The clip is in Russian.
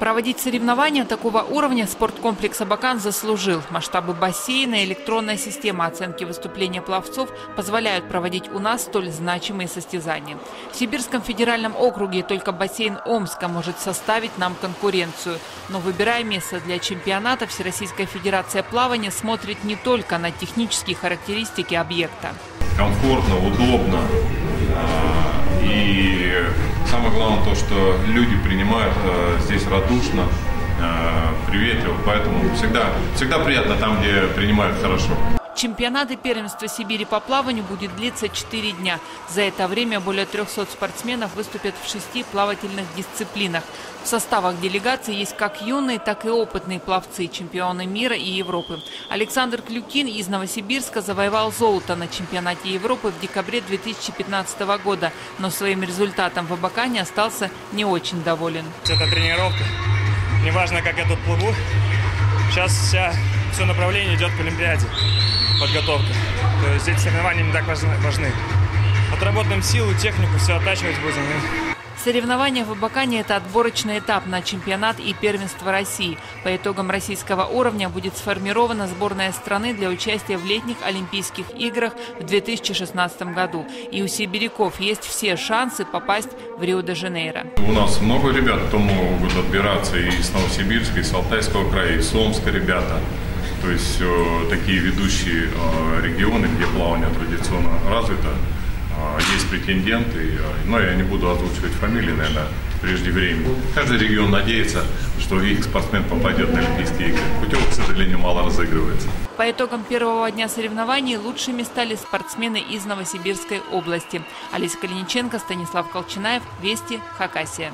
Проводить соревнования такого уровня спорткомплекс «Абакан» заслужил. Масштабы бассейна и электронная система оценки выступления пловцов позволяют проводить у нас столь значимые состязания. В Сибирском федеральном округе только бассейн Омска может составить нам конкуренцию. Но выбирая место для чемпионата, Всероссийская Федерация плавания смотрит не только на технические характеристики объекта. Комфортно, удобно. И самое главное то, что люди принимают здесь радушно, приветливо, поэтому всегда приятно там, где принимают хорошо. Чемпионат и первенство Сибири по плаванию будет длиться 4 дня. За это время более 300 спортсменов выступят в 6 плавательных дисциплинах. В составах делегации есть как юные, так и опытные пловцы, чемпионы мира и Европы. Александр Клюкин из Новосибирска завоевал золото на чемпионате Европы в декабре 2015 года, но своим результатом в Абакане остался не очень доволен. Это тренировка. Неважно, как я тут плыву. Сейчас все направление идет к Олимпиаде. Подготовка. То есть эти соревнования не так важны. Отработаем силу, технику, все оттачивать будем. Соревнования в Абакане – это отборочный этап на чемпионат и первенство России. По итогам российского уровня будет сформирована сборная страны для участия в летних Олимпийских играх в 2016 году. И у сибиряков есть все шансы попасть в Рио-де-Жанейро. У нас много ребят, кто могут отбираться и с Новосибирска, и с Алтайского края, и с Омска ребята. То есть такие ведущие регионы, где плавание традиционно развито, есть претенденты, но я не буду озвучивать фамилии, наверное, прежде времени. Каждый регион надеется, что их спортсмен попадет на Олимпийские игры. Путевка, к сожалению, мало разыгрывается. По итогам первого дня соревнований лучшими стали спортсмены из Новосибирской области. Олеся Калиниченко, Станислав Колчинаев, Вести, Хакасия.